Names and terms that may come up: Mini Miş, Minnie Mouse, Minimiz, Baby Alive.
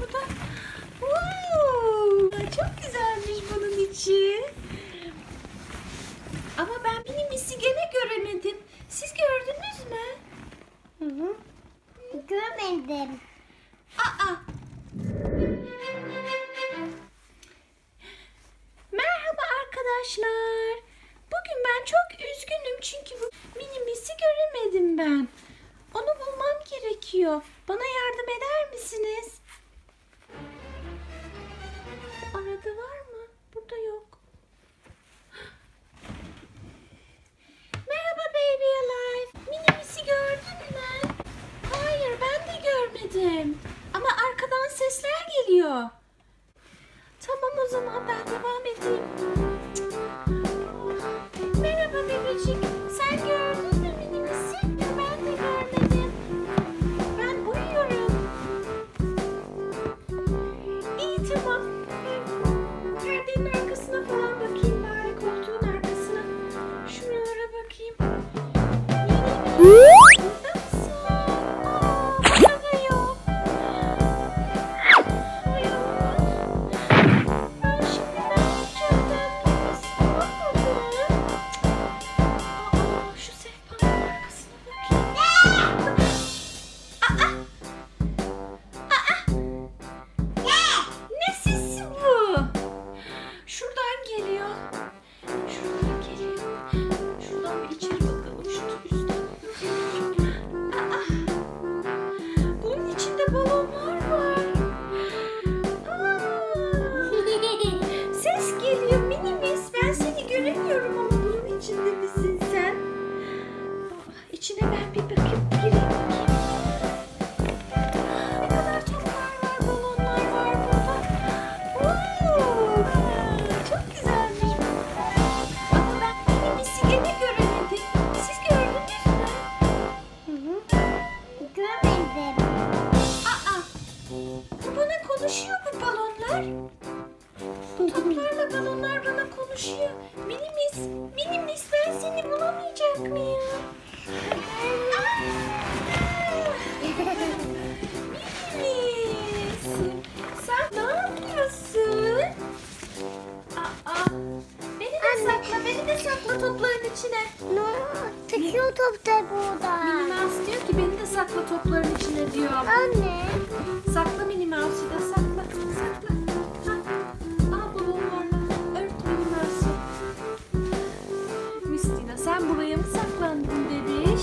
burada. Wow, çok güzelmiş bunun içi. Ama ben Minimiz'i gene göremedim. Siz gördünüz mü? Hı. Görmedim. Aa. Merhaba arkadaşlar. Bugün ben çok üzgünüm çünkü bu Minimiz'i göremedim ben. Onu bulmam gerekiyor. Bana yardım eder misiniz? Arada var mı? Burada yok. Merhaba Baby Alive. Mini Miş'i gördün mü? Hayır, ben de görmedim. Ama arkadan sesler geliyor. Tamam, o zaman ben devam edeyim. Merhaba bebecik. Sen gördün mü? Minimiz, ben seni bulamayacak mıyım? Minimiz, sen ne yapıyorsun? Beni de sakla, topların içine. Tıkıyor toplar burada. Minnie Mouse diyor ki beni de sakla topların içine diyor. Anne. Sakla Minnie Mouse'u da sakla, Sen buraya mı saklandın bebiş?